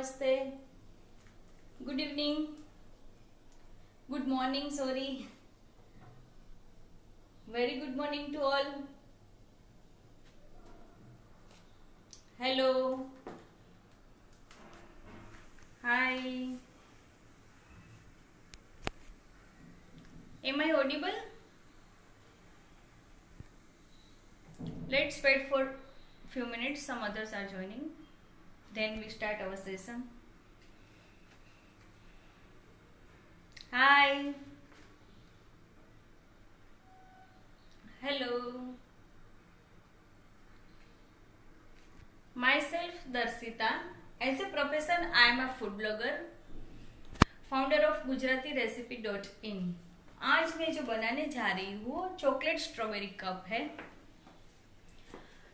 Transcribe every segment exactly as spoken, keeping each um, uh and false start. नमस्ते, good evening, good morning, sorry, very good morning to all. Hello, hi, am I audible? Let's wait for few minutes. Some others are joining. Then we start our session. Hi. Hello. Myself, Darshita. As a profession, I am a food blogger, founder of Gujarati recipe dot in. आज मैं जो बनाने जा रही हूँ वो chocolate strawberry cup है।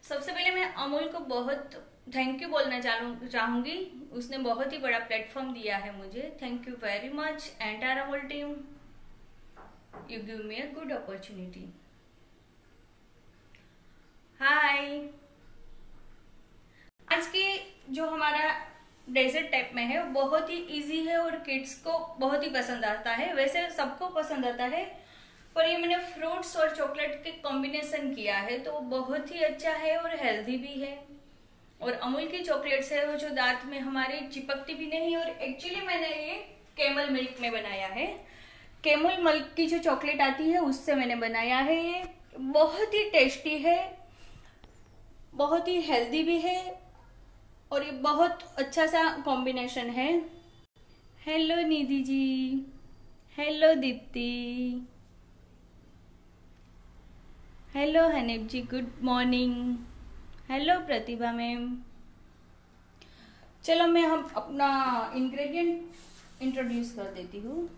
सबसे पहले मैं अमूल को बहुत थैंक यू बोलना चाहूँगी। उसने बहुत ही बड़ा प्लेटफॉर्म दिया है मुझे। Thank you very much entire Amul team, you give me a good opportunity. Hi, आज के जो हमारा डेजर्ट टाइप में है वो बहुत ही इजी है और किड्स को बहुत ही पसंद आता है। वैसे सबको पसंद आता है, पर ये मैंने फ्रूट्स और चॉकलेट के कॉम्बिनेशन किया है तो बहुत ही अच्छा है और हेल्दी भी है। और अमूल की चॉकलेट्स है वो जो दांत में हमारे चिपकती भी नहीं। और एक्चुअली मैंने ये कैमल मिल्क में बनाया है। कैमल मिल्क की जो चॉकलेट आती है उससे मैंने बनाया है। ये बहुत ही टेस्टी है, बहुत ही हेल्दी भी है और ये बहुत अच्छा सा कॉम्बिनेशन है। Hello Nidhi ji, hello Deepti, hello Hanif ji, good morning, hello Pratibha ma'am. चलो मैं हम अपना इंग्रेडिएंट इंट्रोड्यूस कर देती हूँ।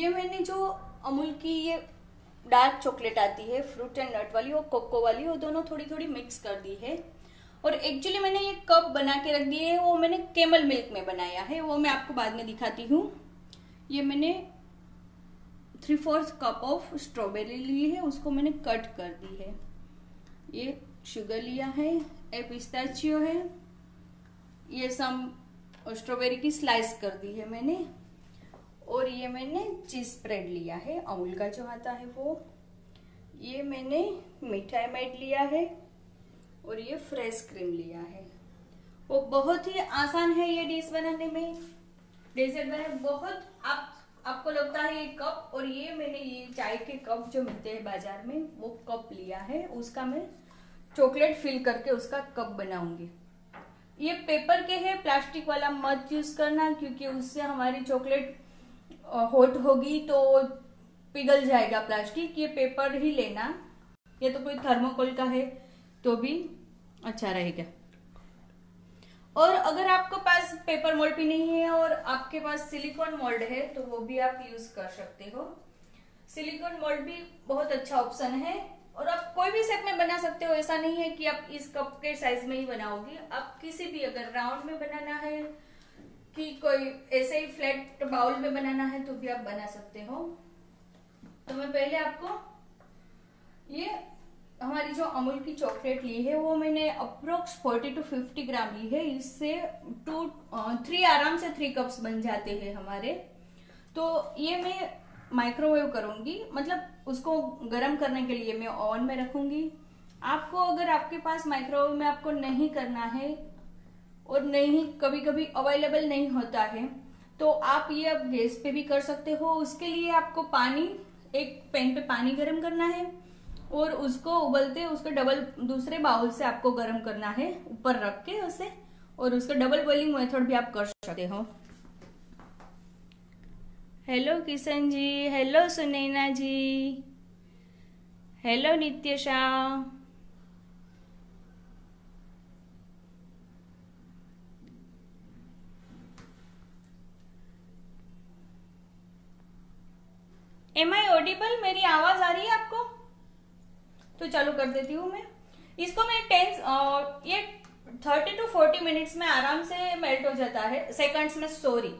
ये मैंने जो अमूल की ये डार्क चॉकलेट आती है फ्रूट एंड नट वाली और कोको वाली, वो दोनों थोड़ी थोड़ी मिक्स कर दी है। और एक्चुअली मैंने ये कप बना के रख दिए है, वो मैंने कैमल मिल्क में बनाया है, वो मैं आपको बाद में दिखाती हूँ। ये मैंने three fourth cup of strawberry ली है, उसको मैंने कट कर दी है। ये शुगर लिया है, ए पिस्ताचियो है, ये सम स्ट्रॉबेरी की स्लाइस कर दी है मैंने। और ये मैंने चीज स्प्रेड लिया है, अमूल का जो आता है वो। ये मैंने मिठाई मेड लिया है और ये फ्रेश क्रीम लिया है। वो बहुत ही आसान है ये डिश बनाने में, डेजर्ट बनाने बहुत। आप आपको लगता है ये कप, और ये मैंने ये चाय के कप जो मिलते हैं बाजार में वो कप लिया है, उसका मैं चॉकलेट फिल करके उसका कप बनाऊंगी। ये पेपर के है, प्लास्टिक वाला मत यूज करना क्योंकि उससे हमारी चॉकलेट हॉट होगी तो पिघल जाएगा प्लास्टिक। ये पेपर ही लेना, ये तो कोई थर्मोकोल का है तो भी अच्छा रहेगा। और अगर आपके पास पेपर मोल्ड भी नहीं है और आपके पास सिलिकॉन मोल्ड है तो वो भी आप यूज कर सकते हो। सिलिकॉन मोल्ड भी बहुत अच्छा ऑप्शन है और आप कोई भी शेप में बना सकते हो। ऐसा नहीं है कि आप इस कप के साइज में ही बनाओगे, आप किसी भी, अगर राउंड में बनाना है कि कोई ऐसे ही फ्लैट बाउल में बनाना है तो भी आप बना सकते हो। तो मैं पहले आपको ये हमारी जो अमूल की चॉकलेट ली है वो मैंने approx forty to fifty gram ली है। इससे टू थ्री आराम से थ्री कप्स बन जाते हैं हमारे। तो ये मैं माइक्रोवेव करूंगी, मतलब उसको गर्म करने के लिए मैं ओवन में रखूंगी। आपको अगर आपके पास माइक्रोवेव में आपको नहीं करना है और नहीं कभी कभी अवेलेबल नहीं होता है तो आप ये अब गैस पे भी कर सकते हो। उसके लिए आपको पानी, एक पैन पे पानी गर्म करना है और उसको उबलते उसको डबल दूसरे बाउल से आपको गर्म करना है ऊपर रख के उसे, और उसका डबल बॉइलिंग मेथड भी आप कर सकते हो। Hello Kishan ji, hello Sunaina ji, hello Nitya Shah, M I Audible? मेरी आवाज आ रही है आपको? तो चालू कर देती हूँ मैं इसको। मैं टेंस और ये थर्टी टू फोर्टी मिनट्स में आराम से मेल्ट हो जाता है, सेकंड्स में, sorry,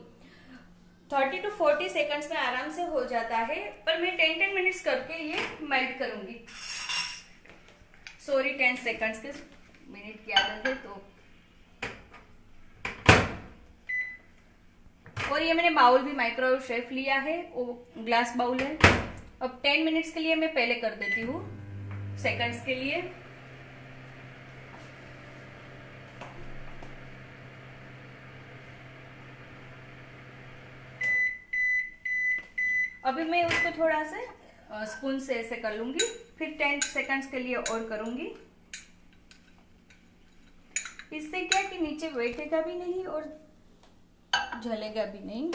thirty to forty seconds में आराम से हो जाता है। पर मैं टेन टेन मिनट्स करके ये मेल्ट करूंगी। सॉरी, टेन सेकंड्स के मिनट की आदत है तो और ये मैंने बाउल भी माइक्रोवेव शेफ लिया है, वो ग्लास बाउल है। अब टेन मिनट्स के लिए मैं पहले कर देती हूँ, सेकंड्स के लिए। अभी मैं उसको थोड़ा से स्पून से ऐसे कर लूंगी, फिर टेन सेकंड्स के लिए और करूंगी। इससे क्या कि नीचे बैठेगा भी नहीं और जलेगा भी नहीं।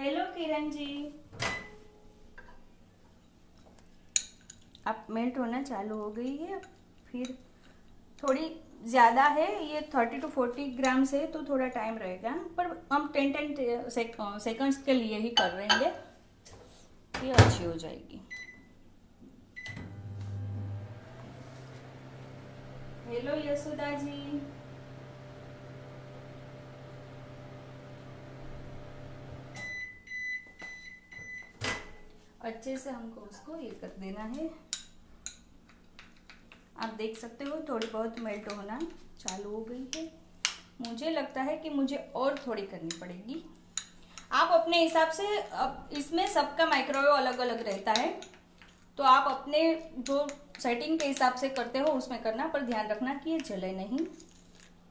हेलो किरण जी, अब मेल्ट होना चालू हो गई है। फिर थोड़ी ज़्यादा है, ये थर्टी टू फोर्टी ग्राम से, तो थोड़ा टाइम रहेगा, पर हम टेन टेन सेक, सेकंड्स के लिए ही कर रहेंगे, ये अच्छी हो जाएगी। हेलो यशोदा जी, अच्छे से हमको उसको ये कर देना है। आप देख सकते हो थोड़ी बहुत मेल्ट होना चालू हो गई है। मुझे लगता है कि मुझे और थोड़ी करनी पड़ेगी। आप अपने हिसाब से, अब इसमें सबका माइक्रोवेव अलग अलग रहता है, तो आप अपने जो सेटिंग के हिसाब से करते हो उसमें करना, पर ध्यान रखना कि ये जले नहीं।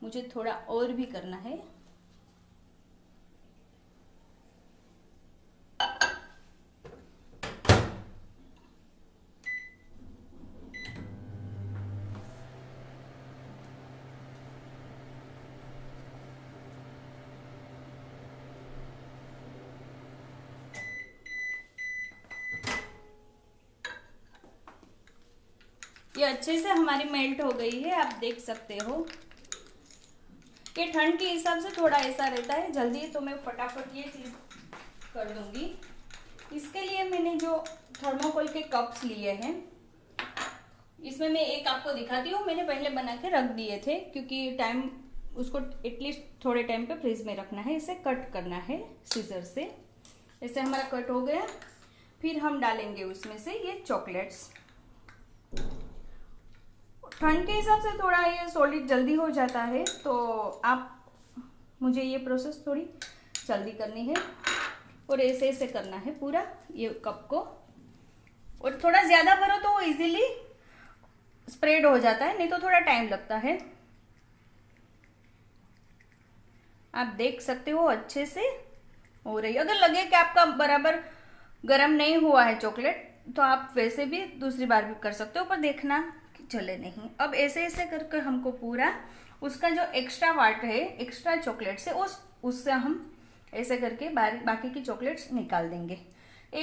मुझे थोड़ा और भी करना है। ये अच्छे से हमारी मेल्ट हो गई है, आप देख सकते हो। ये ठंड के हिसाब से थोड़ा ऐसा रहता है, जल्दी तो मैं फटाफट ये चीज़ कर दूंगी। इसके लिए मैंने जो थर्मोकोल के कप्स लिए हैं, इसमें मैं एक आपको दिखाती हूँ। मैंने पहले बना के रख दिए थे, क्योंकि टाइम उसको एटलीस्ट थोड़े टाइम पे फ्रीज में रखना है। इसे कट करना है सीजर से, ऐसे हमारा कट हो गया। फिर हम डालेंगे उसमें से ये चॉकलेट्स। ठंड के हिसाब से थोड़ा ये सॉलिड जल्दी हो जाता है, तो आप, मुझे ये प्रोसेस थोड़ी जल्दी करनी है और ऐसे ऐसे करना है पूरा ये कप को। और थोड़ा ज़्यादा भरो तो वो इजीली स्प्रेड हो जाता है, नहीं तो थोड़ा टाइम लगता है। आप देख सकते हो अच्छे से हो रही है। अगर लगे कि आपका बराबर गर्म नहीं हुआ है चॉकलेट, तो आप वैसे भी दूसरी बार भी कर सकते हो, पर देखना कि जले नहीं। अब ऐसे ऐसे करके हमको पूरा उसका जो एक्स्ट्रा वाट है, एक्स्ट्रा चॉकलेट से, उस उससे हम ऐसे करके बाकी की चॉकलेट्स निकाल देंगे।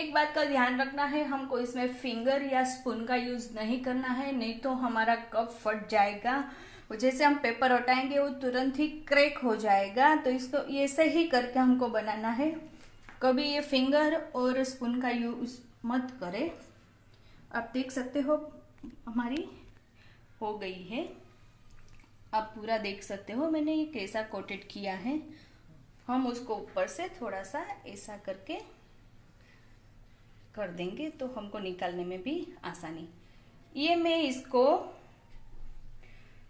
एक बात का ध्यान रखना है, हमको इसमें फिंगर या स्पून का यूज़ नहीं करना है, नहीं तो हमारा कप फट जाएगा। जैसे हम पेपर हटाएंगे वो तुरंत ही क्रैक हो जाएगा। तो इसको ऐसे ही करके हमको बनाना है। कभी ये फिंगर और स्पून का यूज़ मत करें। आप देख सकते हो हमारी हो गई है। आप पूरा देख सकते हो मैंने ये कैसा कोटेड किया है। हम उसको ऊपर से थोड़ा सा ऐसा करके कर देंगे, तो हमको निकालने में भी आसानी। ये मैं इसको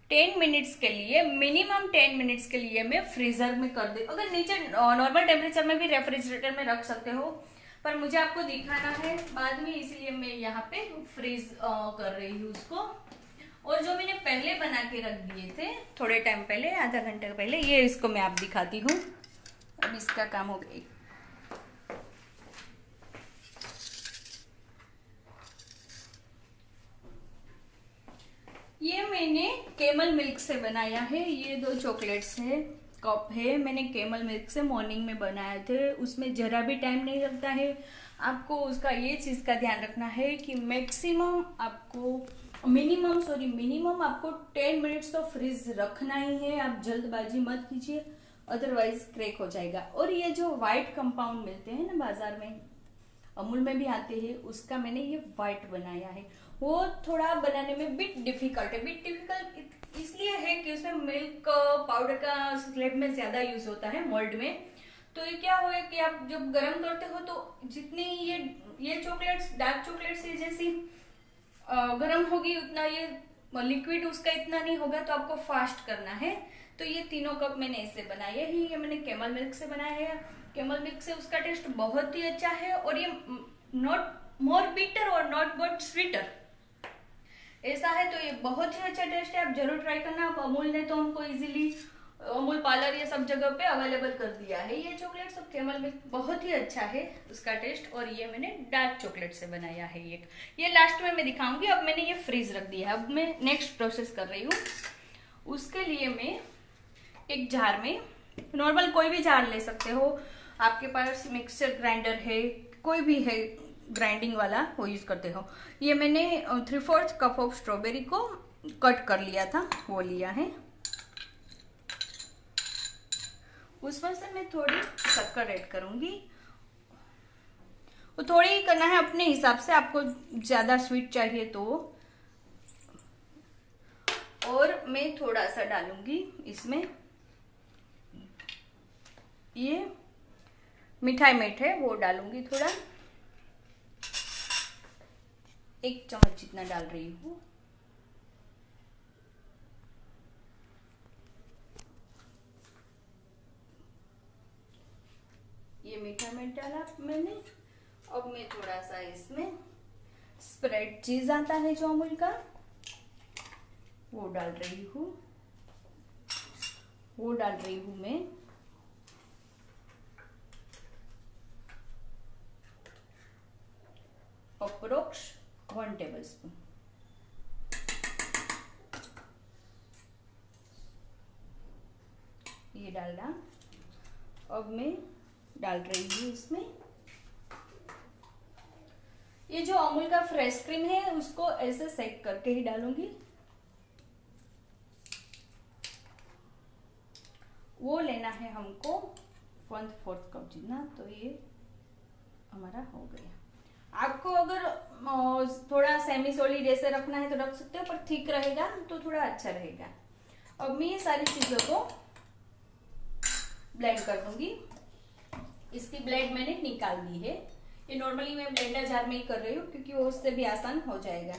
टेन मिनट्स के लिए, मिनिमम टेन मिनट्स के लिए मैं फ्रीजर में कर दे। अगर नीचे नॉर्मल टेम्परेचर में भी रेफ्रिजरेटर में रख सकते हो, पर मुझे आपको दिखाना है बाद में, इसलिए मैं यहाँ पे फ्रीज कर रही हूँ उसको। और जो मैंने पहले बना के रख दिए थे थोड़े टाइम पहले, आधा घंटे पहले, ये इसको मैं आप दिखाती हूँ। अब इसका काम हो गई। ये मैंने कैमल मिल्क से बनाया है। ये दो चॉकलेट्स है, कप है, मैंने कैमल मिल्क से मॉर्निंग में बनाए थे। उसमें जरा भी टाइम नहीं लगता है। आपको उसका ये चीज़ का ध्यान रखना है कि मैक्सिमम आपको मिनिमम सॉरी मिनिमम आपको टेन मिनट्स तो फ्रीज रखना ही है। आप जल्दबाजी मत कीजिए, अदरवाइज क्रैक हो जाएगा। और ये जो वाइट कंपाउंड मिलते हैं ना बाजार में, अमूल में भी आते हैं, उसका मैंने ये वाइट बनाया है। वो थोड़ा बनाने में बिट डिफिकल्ट है। बिट डिफिकल्ट इसलिए है कि उसमें मिल्क पाउडर का स्लैब में ज़्यादा यूज़ होता है, मोल्ड में, तो ये क्या होए कि आप जब गर्म करते हो तो जितनी ये ये चॉकलेट्स डार्क चॉकलेट्स ये जैसी गर्म होगी उतना ये लिक्विड उसका इतना नहीं होगा, तो आपको फास्ट करना है। तो ये तीनों कप मैंने इससे बनाए हैं, ये मैंने कैमल मिल्क से बनाया है। कैमल मिल्क से उसका टेस्ट बहुत ही अच्छा है और ये नॉट मोर बिटर और नॉट बट स्वीटर ऐसा है, तो ये बहुत ही अच्छा टेस्ट है, आप जरूर ट्राई करना। आप अमूल ने तो हमको इजीली अमूल पार्लर ये सब जगह पे अवेलेबल कर दिया है ये चॉकलेट। सब कैमल मिल्क बहुत ही अच्छा है उसका टेस्ट, और ये मैंने डार्क चॉकलेट से बनाया है। ये ये लास्ट में मैं दिखाऊंगी। अब मैंने ये फ्रीज रख दिया है, अब मैं नेक्स्ट प्रोसेस कर रही हूँ। उसके लिए मैं एक जार में, नॉर्मल कोई भी जार ले सकते हो, आपके पास मिक्सर ग्राइंडर है कोई भी है ग्राइंडिंग वाला वो यूज़ करते हो। ये मैंने three fourth cup of strawberry को कट कर लिया था वो लिया है। उसमें से मैं थोड़ी शक्कर ऐड करूंगी, वो थोड़ी ही करना है अपने हिसाब से, आपको ज़्यादा स्वीट चाहिए तो। और मैं थोड़ा सा डालूंगी इसमें, ये मिठाई मेट है वो डालूंगी थोड़ा, एक चम्मच जितना डाल रही हूँ। ये मीठा मिर्च डाला मैंने। अब मैं थोड़ा सा इसमें स्प्रेड चीज आता है जो अमूल का वो डाल रही हूँ वो डाल रही हूँ मैं। Approx one tablespoon. ये डालना। अब मैं डाल रही हूँ इसमें, ये जो अमूल का फ्रेश क्रीम है उसको ऐसे सेक करके ही डालूंगी। वो लेना है हमको वन फोर्थ कप जितना, तो ये हमारा हो गया। आपको अगर थोड़ा सेमी सॉलिड ऐसे रखना है तो रख सकते हो, पर ठीक रहेगा तो थोड़ा अच्छा रहेगा। अब मैं ये सारी चीजों को ब्लेंड कर दूंगी। इसकी ब्लेड मैंने निकाल ली है, ये नॉर्मली मैं ब्लेंडर जार में ही कर रही हूँ क्योंकि वो उससे भी आसान हो जाएगा।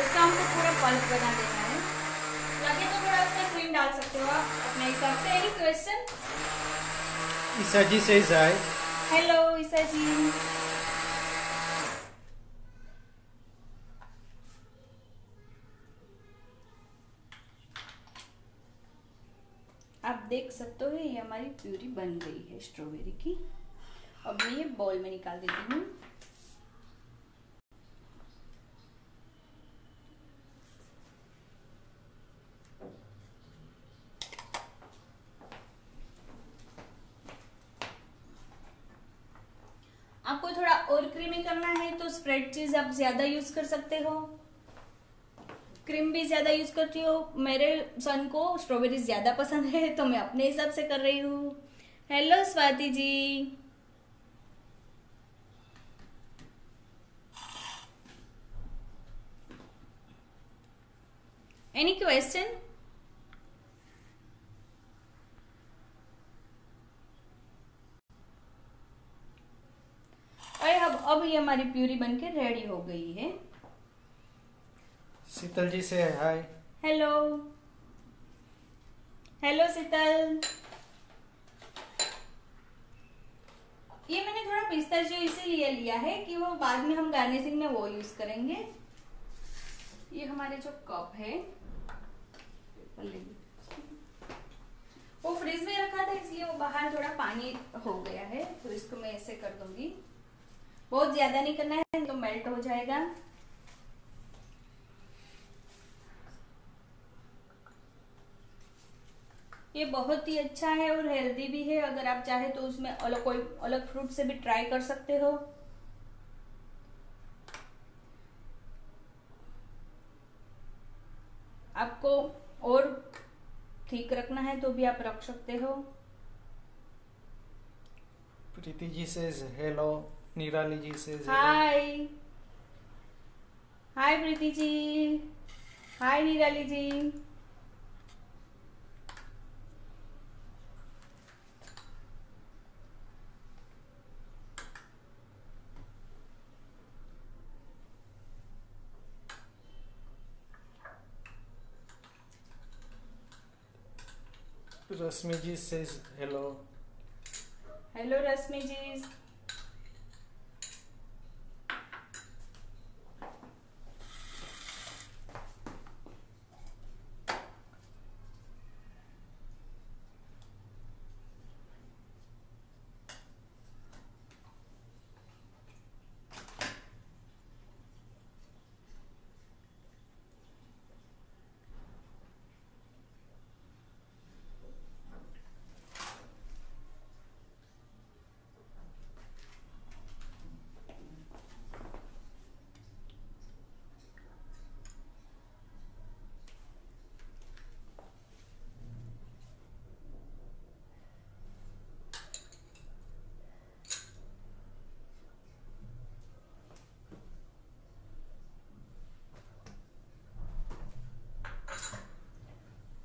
इसका हमको पूरा पल्प बना देना है, लगे तो थोड़ा अपना क्रीम डाल सकते हो आप अपने हिसाब से। Any question? ईशा जी से हाय। हेलो ईशा जी। आप देख सकते हो ये हमारी प्यूरी बन गई है स्ट्रॉबेरी की। अब मैं ये बाउल में निकाल देती हूँ। आपको थोड़ा और क्रीमी करना है तो स्प्रेड चीज आप ज्यादा यूज कर सकते हो, क्रीम भी ज्यादा यूज करती हूँ। मेरे सन को स्ट्रॉबेरी ज्यादा पसंद है तो मैं अपने हिसाब से कर रही हूँ। Hello Swati ji. Any question? अरे अब अब ये हमारी प्यूरी बनके रेडी हो गई है। शीतल जी से हाय। हेलो हेलो शीतल। ये मैंने थोड़ा पिस्ता जो इसीलिए लिया है कि वो बाद में हम गार्निशिंग में वो यूज करेंगे। ये हमारे जो कप है वो फ्रिज में रखा था इसलिए वो बाहर थोड़ा पानी हो गया है, तो इसको मैं ऐसे कर दूंगी। बहुत ज्यादा नहीं करना है तो मेल्ट हो जाएगा। ये बहुत ही अच्छा है और हेल्दी भी है, अगर आप चाहे तो उसमें अलग कोई अलग फ्रूट से भी ट्राई कर सकते हो। आपको और ठीक रखना है तो भी आप रख सकते हो। प्रीति जी से हेलो। निराली जी से हाय। हाय प्रीति जी। हाय निराली जी। Rashmiji says hello. Hello, Rashmiji.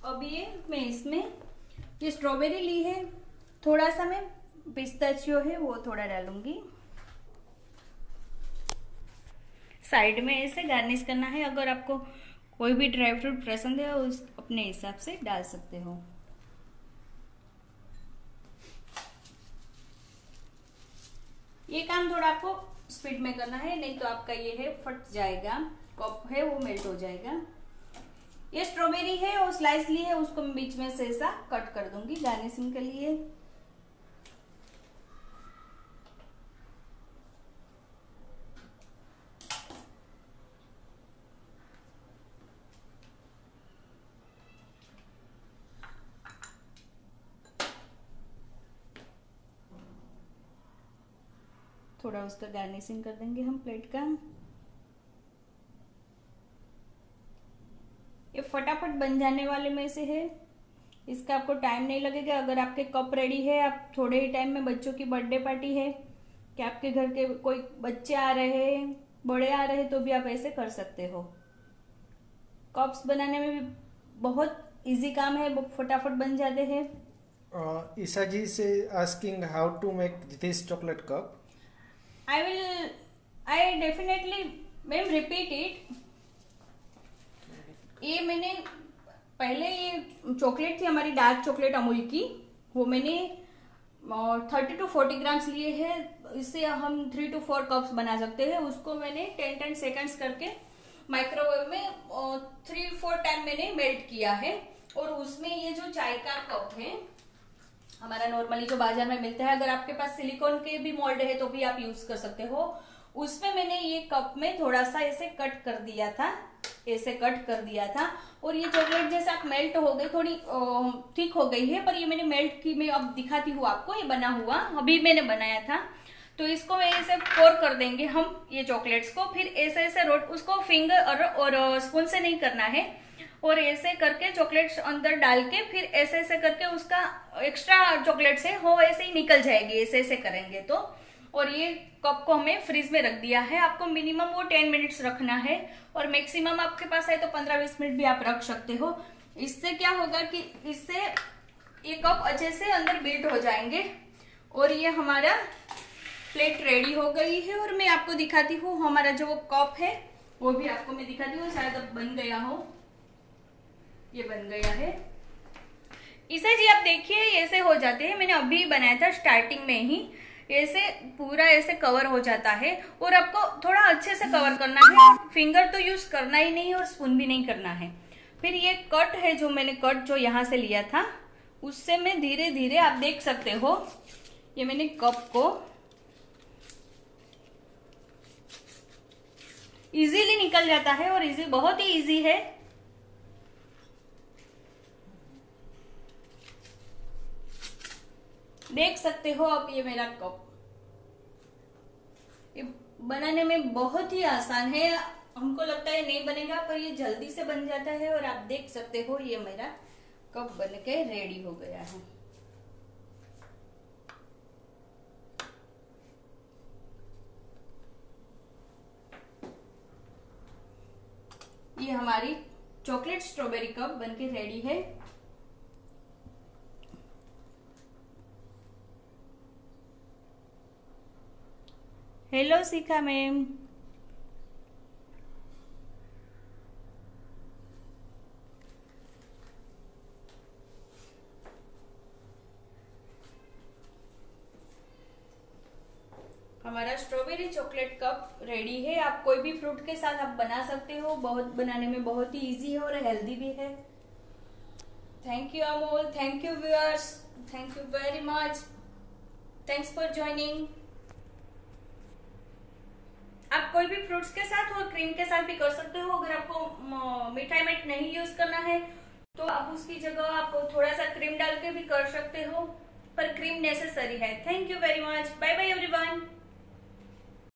अब ये मैं इसमें ये स्ट्रॉबेरी ली है, थोड़ा सा मैं पिस्ताचियो है वो थोड़ा डालूंगी। साइड में ऐसे गार्निश करना है। अगर आपको कोई भी ड्राई फ्रूट पसंद है उस अपने हिसाब से डाल सकते हो। ये काम थोड़ा आपको स्पीड में करना है, नहीं तो आपका ये है फट जाएगा, कप है वो मेल्ट हो जाएगा। ये स्ट्रॉबेरी है और स्लाइस ली है, उसको मैं बीच में से ऐसा कट कर दूंगी गार्निशिंग के लिए। थोड़ा उसका गार्निशिंग कर देंगे हम प्लेट का। ये फटाफट बन जाने वाले में से है, इसका आपको टाइम नहीं लगेगा। अगर आपके कप रेडी है, आप थोड़े ही टाइम में, बच्चों की बर्थडे पार्टी है कि आपके घर के कोई बच्चे आ रहे हैं, बड़े आ रहे हैं, तो भी आप ऐसे कर सकते हो। कप्स बनाने में भी बहुत इजी काम है, फटाफट बन जाते हैं। ईशा जी से asking how to make this chocolate cup. I will I definitely ma'am repeat it. ये मैंने पहले ये चॉकलेट थी हमारी डार्क चॉकलेट अमूल की, वो मैंने थर्टी टू फोर्टी ग्राम्स लिए हैं। इससे हम थ्री टू फोर कप्स बना सकते हैं। उसको मैंने टेन टेन सेकंड्स करके माइक्रोवेव में थ्री फोर टाइम मैंने मेल्ट किया है। और उसमें ये जो चाय का कप है हमारा नॉर्मली जो बाजार में मिलता है, अगर आपके पास सिलिकॉन के भी मोल्ड है तो भी आप यूज कर सकते हो। उसमें मैंने ये कप में थोड़ा सा ऐसे कट कर दिया था, ऐसे कट कर दिया था। और ये चॉकलेट जैसे आप मेल्ट हो गई, थोड़ी ठीक हो गई है, पर ये मैंने मेल्ट की, मैं अब दिखाती हूँ आपको। ये बना हुआ अभी मैंने बनाया था, तो इसको मैं ऐसे पोर कर देंगे हम ये चॉकलेट्स को। फिर ऐसे ऐसे रोट, उसको फिंगर और, और स्पून से नहीं करना है। और ऐसे करके चॉकलेट्स अंदर डाल के फिर ऐसे ऐसे करके उसका एक्स्ट्रा चॉकलेट्स है वो ऐसे ही निकल जाएगी, ऐसे ऐसे करेंगे तो। और ये कप को हमें फ्रीज में रख दिया है। आपको मिनिमम वो टेन मिनट्स रखना है और मैक्सिमम आपके पास है तो पंद्रह बीस मिनट भी आप रख सकते हो। इससे क्या होगा कि इससे ये कप अच्छे से अंदर बिल्ट हो जाएंगे। और ये हमारा प्लेट रेडी हो गई है। और मैं आपको दिखाती हूँ हमारा जो वो कप है वो भी आपको मैं दिखाती हूँ, शायद अब बन गया हो। ये बन गया है। इसे जी आप देखिए ऐसे हो जाते हैं। मैंने अभी बनाया था स्टार्टिंग में ही, ऐसे पूरा ऐसे कवर हो जाता है। और आपको थोड़ा अच्छे से कवर करना है, फिंगर तो यूज करना ही नहीं और स्पून भी नहीं करना है। फिर ये कट है जो मैंने कट जो यहाँ से लिया था, उससे मैं धीरे धीरे, आप देख सकते हो, ये मैंने कप को इजीली निकल जाता है। और इजी, बहुत ही इजी है। देख सकते हो आप ये मेरा कप। ये बनाने में बहुत ही आसान है, हमको लगता है नहीं बनेगा पर ये जल्दी से बन जाता है। और आप देख सकते हो ये मेरा कप बनके रेडी हो गया है। ये हमारी चॉकलेट स्ट्रॉबेरी कप बनके रेडी है। Hello Shikha ma'am. हमारा स्ट्रॉबेरी चॉकलेट कप रेडी है। आप कोई भी फ्रूट के साथ आप बना सकते हो, बहुत बनाने में बहुत ही इजी है और हेल्दी भी है। Thank you Amul, thank you viewers, thank you very much, thanks for joining. आप कोई भी फ्रूट्स के साथ और क्रीम के साथ भी कर सकते हो। अगर आपको मिठाई में नहीं यूज करना है तो आप उसकी जगह आप थोड़ा सा क्रीम डाल के भी कर सकते हो, पर क्रीम नेसेसरी है। Thank you very much, bye bye everyone.